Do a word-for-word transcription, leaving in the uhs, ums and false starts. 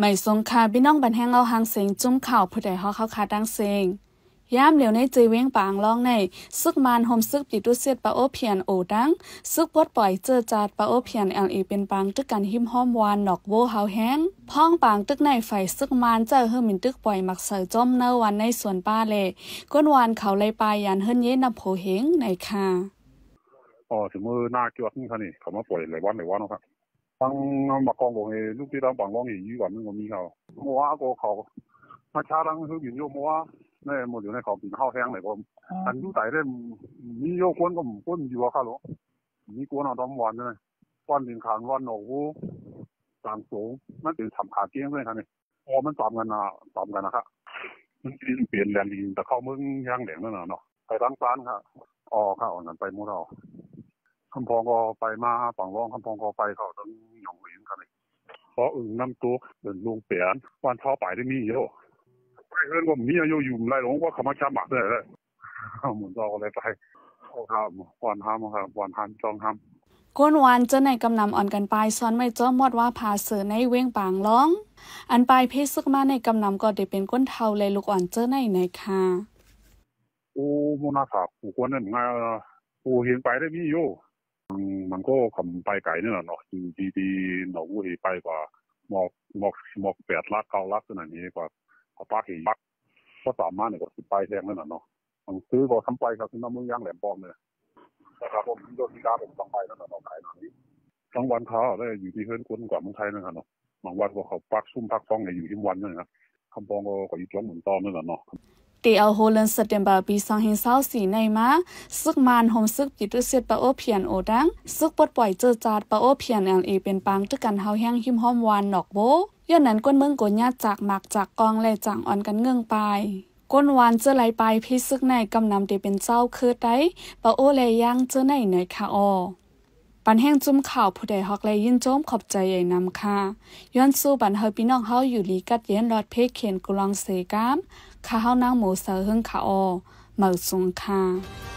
ไม่สงขาพี่น้องบันแห้งเอาหางเสียงจุ้มเข่าผู้ใดห่อเข้าคาดังเสียงย่ามเหลียวในจีเว้งปางล่องในซึกมานหมซึกปิดดุเสียดปะโอเพียนโอดังซึกพดปล่อยเจอจัดปะโอเพียนเอลเอเป็นปางตึกกันหิมห้อมวานดอกโวเฮาแห้งพ้องปางตึกในไฟซึกมานเจอเฮอมินตึกปล่อยหมักเสยจมเนื้อวันในสวนป้าเล่ก้นวานเขาเลยปลายยันเฮิรนเย็นนับโผเฮงในค่ะอ๋อถึงมือหน้าเกี่ยวนี่ค่ะนี่เขามาปล่อยหลายวันหลายวันนะครับทั้งมากองบอกเลยลูกที่เราบางล่องอยู่ยี่วันนึงก็มีเขาโมว่าก็เขามาช้าทั้งเฮอมินโยโมว่าในหมดอยู่ในเขากินข้าวแห้งเลยผมอันยุ่ยไต่ได้มีโยกวนก็ก้นอยู่ข้าวหลวงมีกวนเอาดอมวันเลยก้อนดินขานวันหนอกวูสามสูงนั่นเป็นสามขาเกี้ยงเลยครับเนี่ยอ๋อมันตอมกันนะตอมกันนะครับมันเปลี่ยนแรงดินแต่เข้าเมืองย่างแหลงนั่นน่ะเนาะไปร้านร้านค่ะอ๋อข้าวนั่นไปมูเราคำพองก็ไปมาฝั่งว่องคำพองก็ไปเขาต้องหยองหลิงกันเลยเพราะอึ่งน้ำตัวเดินลงเปลี่ยนวันเช้าไปได้มีเยอะไอ้เรื่องว่ามีอายุอยู่ไรหลงว่าขมักช้าหมักเลยเลยเหมือนเราอะไรไปเอาทำวันทำครับวันทำจองทำก้นวานเจ้าในกำนำอ่อนกันไปซ้อนไม่เจ้ามอดว่าพาเสือในเว้งปางร้องอันไปเพศซึกมาในกำนำก็เด็กเป็นก้นเทาเลยลูกอ่อนเจ้าในในค่ะโอ้โมนาสาผู้คนนั่นไงผู้เห็นไปได้มีโยมันก็ขำไปไก่เนี่ยเนาะจริงดีดีหนูเห็นไปกว่าหมอกหมอกหมอกแปดลักเก้าลักขนาดนี้กว่าก็ปากหิบักก็สามารถเนี่ยก็สิไปแทงนั่นน่ะเนาะมันซื้อก็ทำไปครับที่น้ำมือย่างแหลมปองเนี่ยนะครับผมโดนการผมต้องไปนั่นน่ะต้องขายหน่อยทั้งวันเขาได้อยู่ที่เฮือนคนกว่าเมืองไทยนั่นน่ะเนาะบางวันก็เขาปักซุ่มปักฟองเนี่ยอยู่ที่วันนั่นนะคำปองก็ก็อยู่ช่วงหมุนตอนนั่นน่ะเนาะเตียวโฮเลนเซเตมบาปีสองหินเศร้าสีในม้าซึกมานหมซึกจิตเสียดปะโอเพียนโอดังซึกปดปล่อยเจอจาดปะโอเพียนเอลเอเป็นปังตึกกันเฮาแห้งหิมห้อมวานหนอกโบย้อนนั้นก้นเมืองโกญาจากหมักจากกองและจางอ่อนกันเงื่องไปก้นวานเจอไหลไปพี่ซึกในกำนำเดเป็นเจ้าคือไตปะโอแลย่างเจอในในคาออปันแห้งจุ่มข่าวผู้ใดฮอกแลยินโจมขอบใจใหญ่นำค่ะย้อนสู้บันเฮอพี่น้องเฮาอยู่ลีกัดเย็นรอดเพกเขียนกุลองเสกามข้าเฮานางหมูเสือเฮิงคาออเหมือสงค่ะ